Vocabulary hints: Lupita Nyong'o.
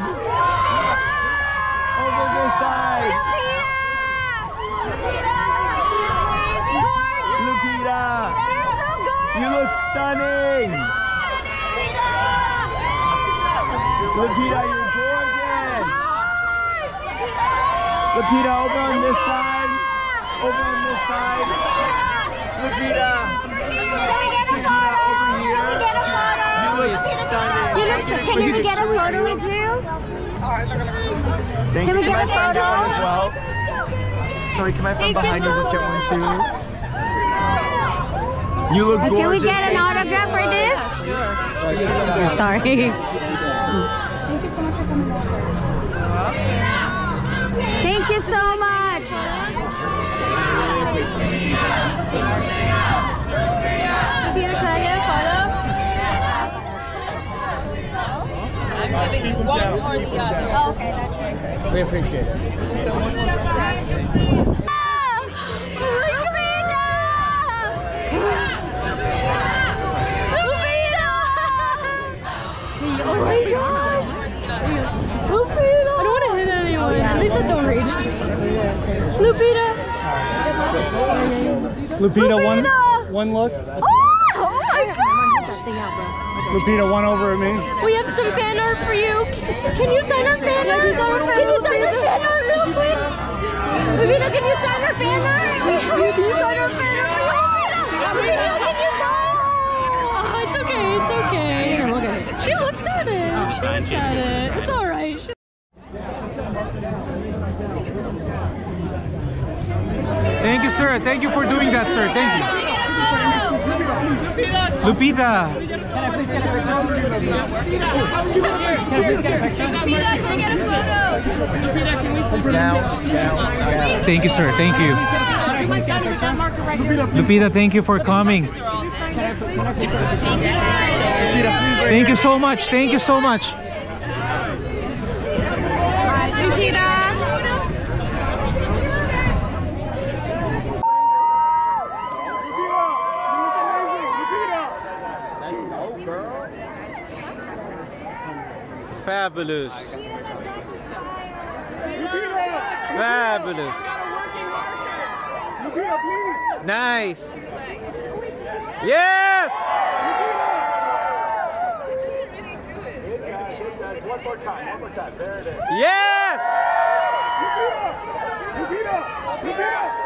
side. Over this side. Lupita. You look stunning. Lupita, you're gorgeous. Lupita, over on this side. Over on this side. Lupita. Lupita, over here. You look stunning. You look stunning. Can we get a photo with you? Thank you. Can my friend get one as well? Sorry, can my friend behind you just get one too? You look gorgeous. Can we get an autograph for this? Sure. Sorry. Thank you so much for coming over. Thank you so much. Lupita, can I get a photo? I'm giving one or the other. Oh, okay, that's great. We appreciate it. Oh my gosh! Lupita! I don't want to hit anyone. At least I don't reach. Lupita! Lupita, one look. Oh my gosh! Lupita, one over at me. We have some fan art for you. Can you sign our fan art? Can you sign our fan art real quick? Lupita, can you sign our fan art? Can you sign our fan art? Lupita, can you sign? Oh, it's okay. It's okay. She looked at it. She looked at it. It's all right. She Thank you, sir. Thank you for doing that, sir. Thank you. Lupita. Lupita. Thank you, sir. Thank you. Lupita, thank you for coming. Thank you so much. Thank you so much. Fabulous. Fabulous. Nice. Yes. One more time. There it is. Yes! Lupita! Lupita! Lupita!